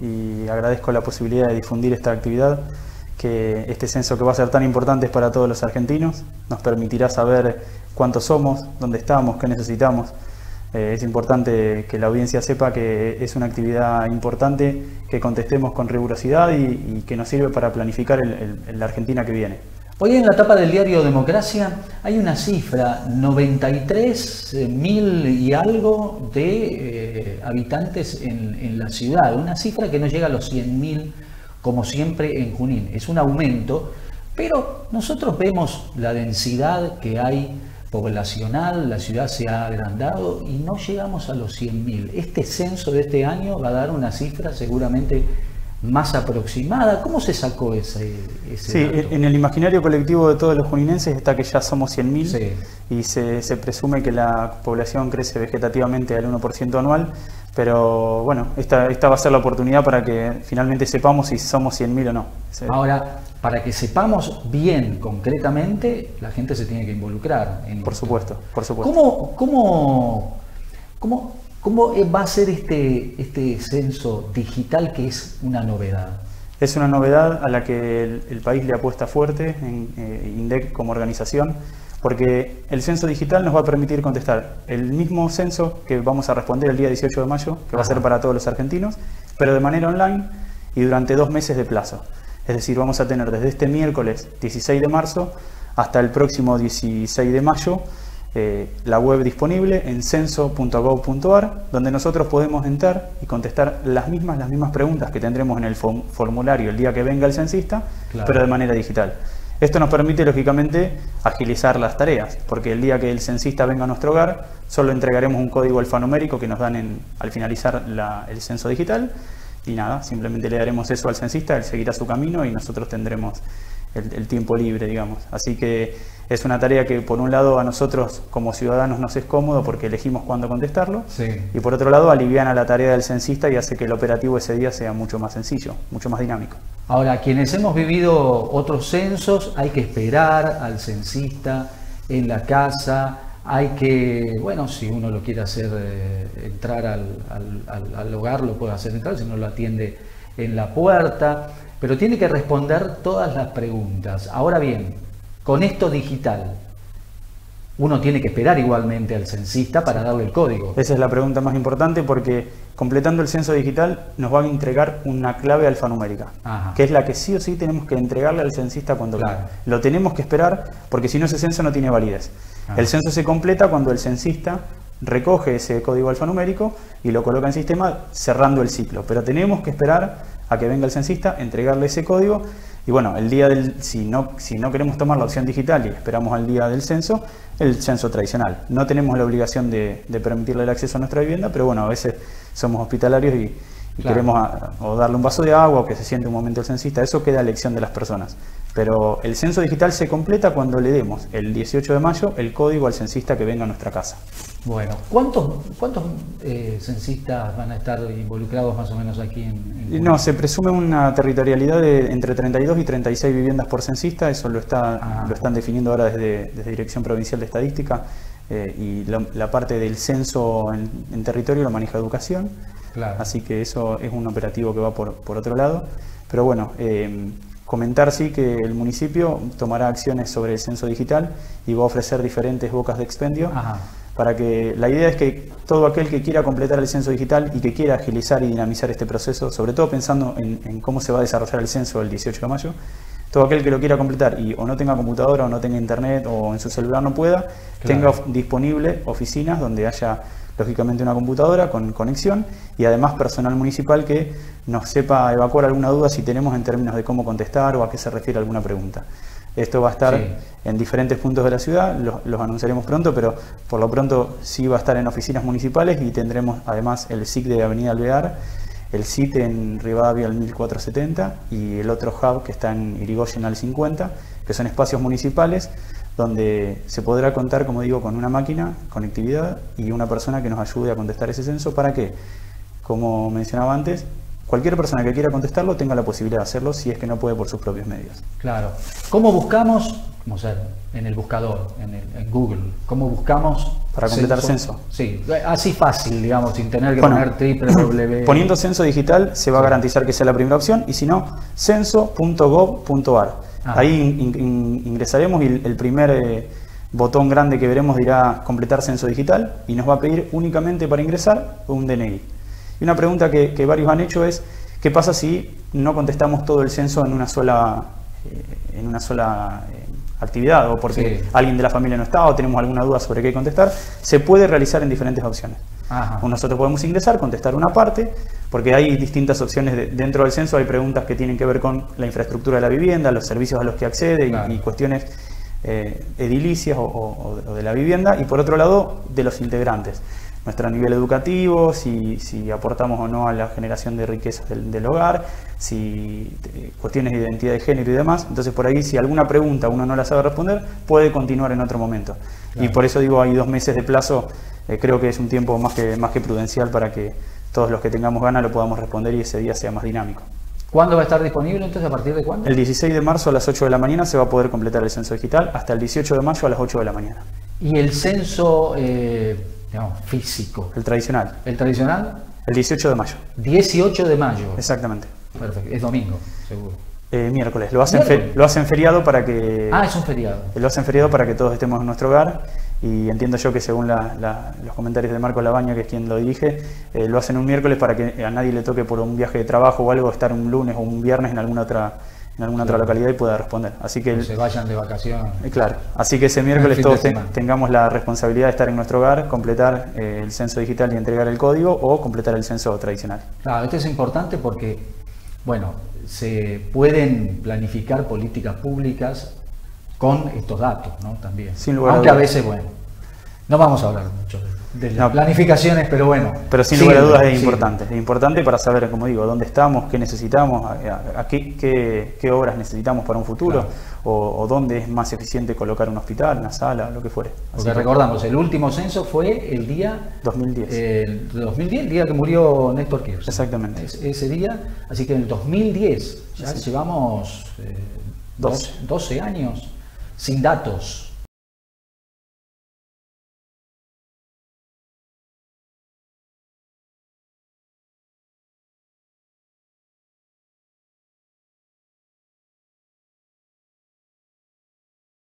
Y agradezco la posibilidad de difundir esta actividad, que este censo que va a ser tan importante para todos los argentinos, nos permitirá saber cuántos somos, dónde estamos, qué necesitamos. Es importante que la audiencia sepa que es una actividad importante, que contestemos con rigurosidad y que nos sirve para planificar la Argentina que viene. Hoy en la tapa del diario Democracia hay una cifra, 93.000 y algo de habitantes en la ciudad, una cifra que no llega a los 100.000 como siempre en Junín. Es un aumento, pero nosotros vemos la densidad que hay poblacional, la ciudad se ha agrandado y no llegamos a los 100.000. Este censo de este año va a dar una cifra seguramente más aproximada. ¿Cómo se sacó ese sí, dato? En el imaginario colectivo de todos los juninenses está que ya somos 100.000, sí, y se presume que la población crece vegetativamente al 1% anual, pero bueno, esta va a ser la oportunidad para que finalmente sepamos si somos 100.000 o no. Sí. Ahora, para que sepamos bien, concretamente, la gente se tiene que involucrar. Por supuesto, por supuesto. ¿Cómo va a ser este censo digital, que es una novedad? Es una novedad a la que el país le apuesta fuerte, en INDEC como organización, porque el censo digital nos va a permitir contestar el mismo censo que vamos a responder el día 18 de mayo, que va a ser para todos los argentinos, pero de manera online y durante 2 meses de plazo. Es decir, vamos a tener desde este miércoles 16 de marzo hasta el próximo 16 de mayo la web disponible en censo.gov.ar, donde nosotros podemos entrar y contestar las mismas preguntas que tendremos en el formulario el día que venga el censista, claro, pero de manera digital. Esto nos permite, lógicamente, agilizar las tareas, porque el día que el censista venga a nuestro hogar, solo entregaremos un código alfanumérico que nos dan al finalizar el censo digital, y nada, simplemente le daremos eso al censista, él seguirá su camino y nosotros tendremos el tiempo libre, digamos. Así que es una tarea que, por un lado, a nosotros como ciudadanos nos es cómodo porque elegimos cuándo contestarlo, sí, y por otro lado aliviana la tarea del censista y hace que el operativo ese día sea mucho más sencillo, mucho más dinámico. Ahora, quienes hemos vivido otros censos, hay que esperar al censista en la casa, hay que, bueno, si uno lo quiere hacer entrar al hogar, lo puede hacer entrar, si no lo atiende en la puerta, pero tiene que responder todas las preguntas. Ahora bien, con esto digital, uno tiene que esperar igualmente al censista para darle el código. Esa es la pregunta más importante, porque completando el censo digital nos va a entregar una clave alfanumérica, ajá, que es la que sí o sí tenemos que entregarle al censista cuando venga. Claro. Lo tenemos que esperar porque si no ese censo no tiene validez. Ajá. El censo se completa cuando el censista recoge ese código alfanumérico y lo coloca en sistema, cerrando el ciclo. Pero tenemos que esperar a que venga el censista, entregarle ese código. Y bueno, el día si no queremos tomar la opción digital y esperamos al día del censo, el censo tradicional. No tenemos la obligación de permitirle el acceso a nuestra vivienda, pero bueno, a veces somos hospitalarios y claro, queremos o darle un vaso de agua o que se siente un momento el censista. Eso queda a elección de las personas. Pero el censo digital se completa cuando le demos el 18 de mayo el código al censista que venga a nuestra casa. Bueno, ¿cuántos censistas van a estar involucrados más o menos aquí en No, se presume una territorialidad de entre 32 y 36 viviendas por censista, eso lo están definiendo ahora desde Dirección Provincial de Estadística, y la parte del censo en territorio lo maneja Educación, claro, así que eso es un operativo que va por otro lado, pero bueno, comentar sí que el municipio tomará acciones sobre el censo digital y va a ofrecer diferentes bocas de expendio. Ajá. Para que la idea es que todo aquel que quiera completar el censo digital y que quiera agilizar y dinamizar este proceso, sobre todo pensando en cómo se va a desarrollar el censo el 18 de mayo, todo aquel que lo quiera completar y o no tenga computadora o no tenga internet o en su celular no pueda, claro, tenga disponible oficinas donde haya lógicamente una computadora con conexión y además personal municipal que nos sepa evacuar alguna duda si tenemos en términos de cómo contestar o a qué se refiere alguna pregunta. Esto va a estar, sí, en diferentes puntos de la ciudad, los anunciaremos pronto, pero por lo pronto sí va a estar en oficinas municipales y tendremos además el SIC de Avenida Alvear, el SIT en Rivadavia al 1470 y el otro hub que está en Irigoyen al 50, que son espacios municipales donde se podrá contar, como digo, con una máquina, conectividad y una persona que nos ayude a contestar ese censo para que, como mencionaba antes, cualquier persona que quiera contestarlo tenga la posibilidad de hacerlo si es que no puede por sus propios medios. Claro. ¿Cómo buscamos? En el buscador, en Google, ¿cómo buscamos para completar censo. Sí, así fácil, digamos, sin tener que poner www. Poniendo censo digital se va a garantizar que sea la primera opción, y si no, censo.gov.ar. Ahí ingresaremos y el primer botón grande que veremos dirá completar censo digital, y nos va a pedir únicamente para ingresar un DNI. Y una pregunta que varios han hecho es, ¿qué pasa si no contestamos todo el censo en una sola actividad, o porque alguien de la familia no está o tenemos alguna duda sobre qué contestar? Se puede realizar en diferentes opciones. Nosotros podemos ingresar, contestar una parte, porque hay distintas opciones dentro del censo. Hay preguntas que tienen que ver con la infraestructura de la vivienda, los servicios a los que accede, y cuestiones edilicias o de la vivienda, y por otro lado de los integrantes, nuestro nivel educativo, si aportamos o no a la generación de riquezas del hogar, si cuestiones de identidad de género y demás. Entonces, por ahí, si alguna pregunta uno no la sabe responder, puede continuar en otro momento. Y por eso digo, hay 2 meses de plazo. Creo que es un tiempo más que prudencial para que todos los que tengamos ganas lo podamos responder y ese día sea más dinámico. ¿Cuándo va a estar disponible? Entonces, ¿a partir de cuándo? El 16 de marzo a las 8 de la mañana se va a poder completar el censo digital, hasta el 18 de mayo a las 8 de la mañana. ¿Y el censo físico? El tradicional. ¿El tradicional? El 18 de mayo. 18 de mayo. Exactamente. Perfecto. Es domingo, seguro. Miércoles. Lo hacen feriado para que... Ah, es un feriado. Lo hacen feriado para que todos estemos en nuestro hogar, y entiendo yo que, según los comentarios de Marco Labaña, que es quien lo dirige, lo hacen un miércoles para que a nadie le toque por un viaje de trabajo o algo estar un lunes o un viernes en alguna otra localidad y pueda responder. Así que se vayan de vacaciones. Claro, así que ese miércoles todos tengamos la responsabilidad de estar en nuestro hogar, completar el censo digital y entregar el código, o completar el censo tradicional. Claro, esto es importante porque, bueno, se pueden planificar políticas públicas con estos datos, ¿no? También. Sin lugar a veces, bueno, no vamos a hablar mucho de las planificaciones, pero bueno. Pero sin lugar a dudas es importante. Es importante para saber, como digo, dónde estamos, qué necesitamos, a qué obras necesitamos para un futuro, o dónde es más eficiente colocar un hospital, una sala, lo que fuere. Porque recordamos, el último censo fue el día... 2010. El 2010, el día que murió Néstor Kirchner. Exactamente. Ese día, así que en el 2010, ya llevamos 12 años sin datos.